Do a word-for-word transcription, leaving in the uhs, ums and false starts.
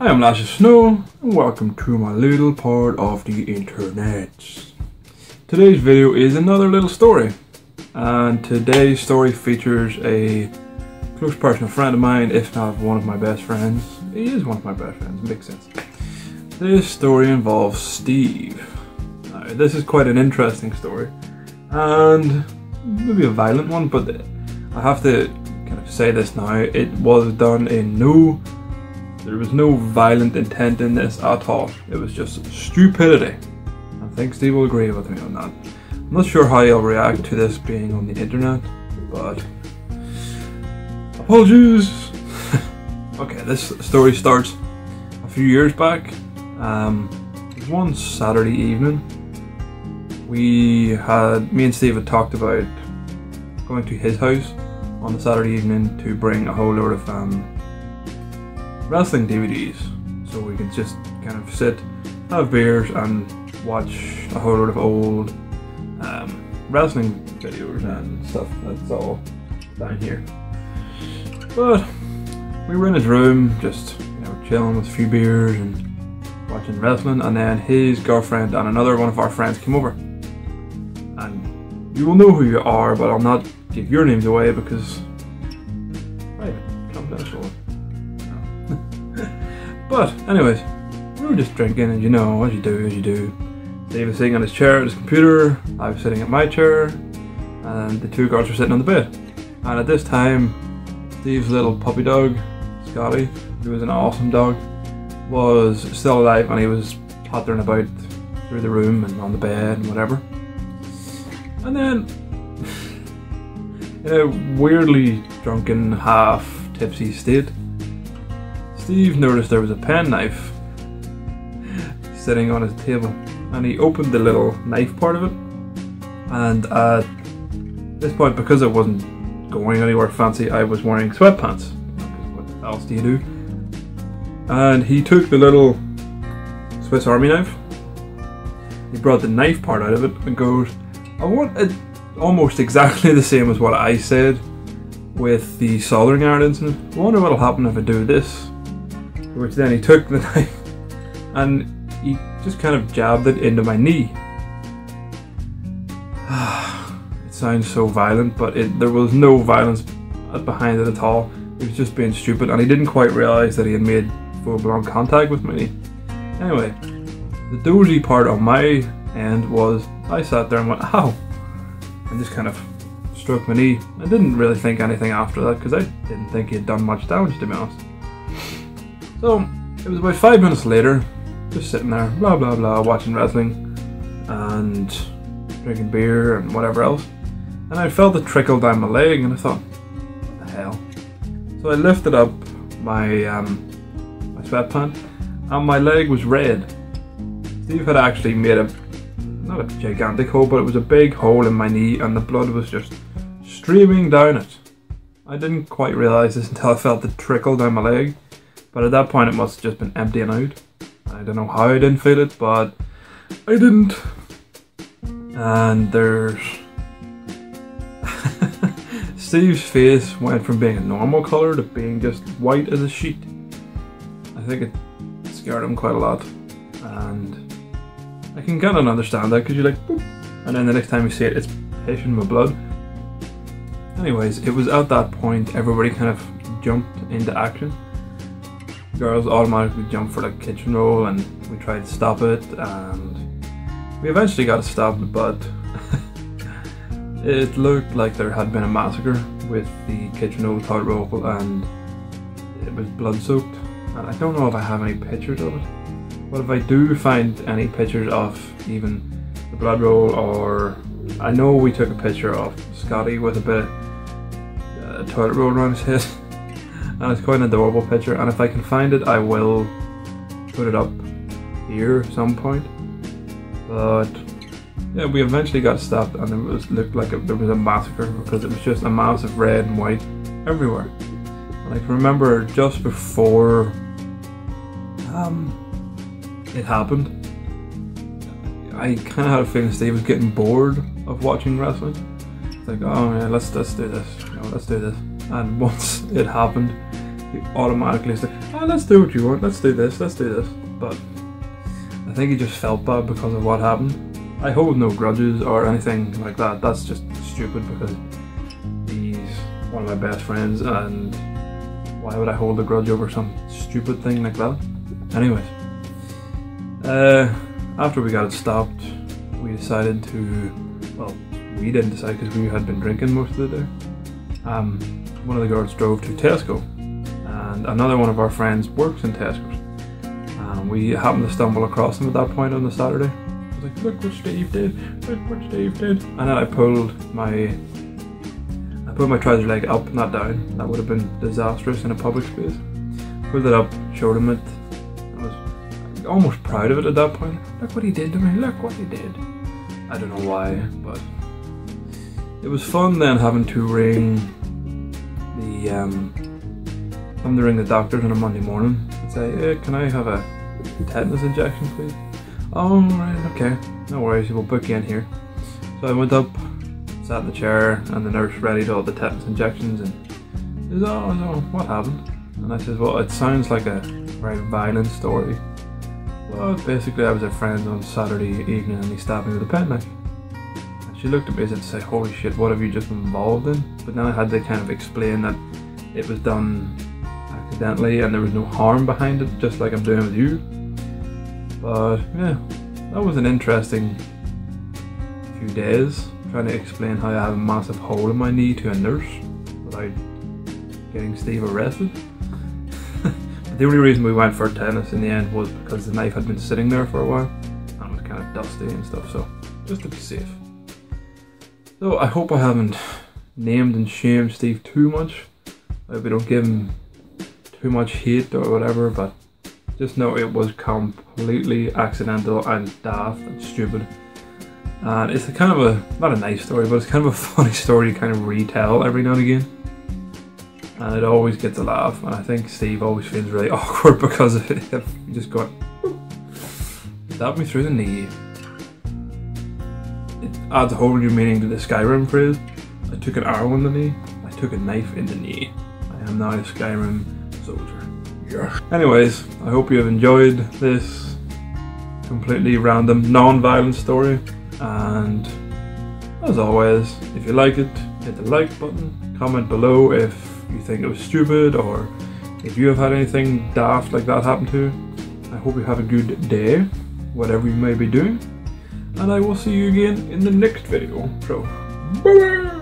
I am Lashes Snow and welcome to my little part of the internet. Today's video is another little story, and today's story features a close personal friend of mine, if not one of my best friends. He is one of my best friends, makes sense. This story involves Steve. Now, this is quite an interesting story and maybe a violent one, but I have to kind of say this now, it was done in no There was no violent intent in this at all. It was just stupidity. I think Steve will agree with me on that. I'm not sure how he'll react to this being on the internet, but apologies. Okay, this story starts a few years back. Um, one Saturday evening, we had me and Steve had talked about going to his house on a Saturday evening to bring a whole load of um. wrestling D V Ds, so we could just kind of sit, have beers and watch a whole lot of old um, wrestling videos and stuff that's all down here. But we were in his room just, you know, chilling with a few beers and watching wrestling, and then his girlfriend and another one of our friends came over. And you will know who you are, but I'll not give your names away because right, confidential. But anyways, we were just drinking, and you know, as you do, as you do. Steve was sitting on his chair at his computer, I was sitting at my chair, and the two girls were sitting on the bed. And at this time, Steve's little puppy dog, Scotty, who was an awesome dog, was still alive, and he was pottering about through the room and on the bed and whatever. And then, in a weirdly drunken, half-tipsy state, Steve noticed there was a penknife sitting on his table, and he opened the little knife part of it, and at this point, because I wasn't going anywhere fancy, I was wearing sweatpants, what else do you do? And he took the little Swiss Army knife, he brought the knife part out of it and goes, I want it almost exactly the same as what I said with the soldering iron incident, I wonder what will happen if I do this. Which then he took the knife and he just kind of jabbed it into my knee. It sounds so violent, but it, there was no violence behind it at all. He was just being stupid, and he didn't quite realise that he had made full-blown contact with my knee. Anyway, the dozy part on my end was I sat there and went, ow, and just kind of struck my knee. I didn't really think anything after that because I didn't think he had done much damage, to be honest. So, it was about five minutes later, just sitting there, blah blah blah, watching wrestling and drinking beer and whatever else, and I felt it trickle down my leg and I thought, what the hell? So I lifted up my, um, my sweatpant and my leg was red. Steve had actually made a, not a gigantic hole, but it was a big hole in my knee and the blood was just streaming down it. I didn't quite realise this until I felt it trickle down my leg. But at that point it must have just been emptying out. I don't know how I didn't feel it, but I didn't. And there's... Steve's face went from being a normal colour to being just white as a sheet. I think it scared him quite a lot. And I can kind of understand that because you're like, boop. And then the next time you see it, it's pissing with blood. Anyways, it was at that point everybody kind of jumped into action. Girls automatically jumped for the kitchen roll and we tried to stop it, and we eventually got it stopped, but it looked like there had been a massacre with the kitchen roll, tot roll, and it was blood soaked, and I don't know if I have any pictures of it, but if I do find any pictures of even the blood roll, or I know we took a picture of Scotty with a bit of uh, toilet roll around his head. And it's quite an adorable picture, and if I can find it I will put it up here at some point. But yeah, we eventually got stopped, and it was, looked like it, there was a massacre because it was just a mass of red and white everywhere. And I can remember just before um, it happened, I kind of had a feeling Steve was getting bored of watching wrestling. It's like, oh yeah, let's, let's do this, you know, let's do this. And once it happened, he automatically said, oh, let's do what you want, let's do this, let's do this. But I think he just felt bad because of what happened. I hold no grudges or anything like that. That's just stupid because he's one of my best friends, and why would I hold a grudge over some stupid thing like that? Anyways, uh, after we got it stopped, we decided to, well, we didn't decide because we had been drinking most of the day. Um, one of the guards drove to Tesco, and another one of our friends works in Tesco. And we happened to stumble across him at that point on the Saturday. I was like, look what Steve did, look what Steve did. And then I pulled my, I pulled my trouser leg up, not down. That would have been disastrous in a public space. Pulled it up, showed him it. I was almost proud of it at that point. Look what he did to me, look what he did. I don't know why, but it was fun then having to ring the, um, having to ring the doctors on a Monday morning and say, hey, can I have a tetanus injection, please? Oh, right, okay, no worries, we'll book you in here. So I went up, sat in the chair, and the nurse readied all the tetanus injections, and she says, oh no, what happened? And I says, well, it sounds like a very violent story. Well, basically I was at friend's on Saturday evening and he stabbed me with a penknife. And she looked at me as if to say, holy shit, what have you just been involved in? But then I had to kind of explain that it was done accidentally and there was no harm behind it, just like I'm doing with you. But yeah, that was an interesting few days, trying to explain how I have a massive hole in my knee to a nurse without getting Steve arrested. The only reason we went for tennis in the end was because the knife had been sitting there for a while and it was kind of dusty and stuff, so just to be safe. So I hope I haven't named and shamed Steve too much. I hope I don't give him too much hate or whatever, but just know it was completely accidental and daft and stupid. And it's a kind of a, not a nice story, but it's kind of a funny story to kind of retell every now and again. And it always gets a laugh, and I think Steve always feels really awkward because of it. He just got stabbed me through the knee. It adds a whole new meaning to the Skyrim phrase. I took an arrow in the knee, I took a knife in the knee. I am now a Skyrim soldier. Yeah. Anyways, I hope you have enjoyed this completely random, non-violent story. And as always, if you like it, hit the like button, comment below if you think it was stupid, or if you have had anything daft like that happen to you. I hope you have a good day, whatever you may be doing, and I will see you again in the next video. So, bye bye!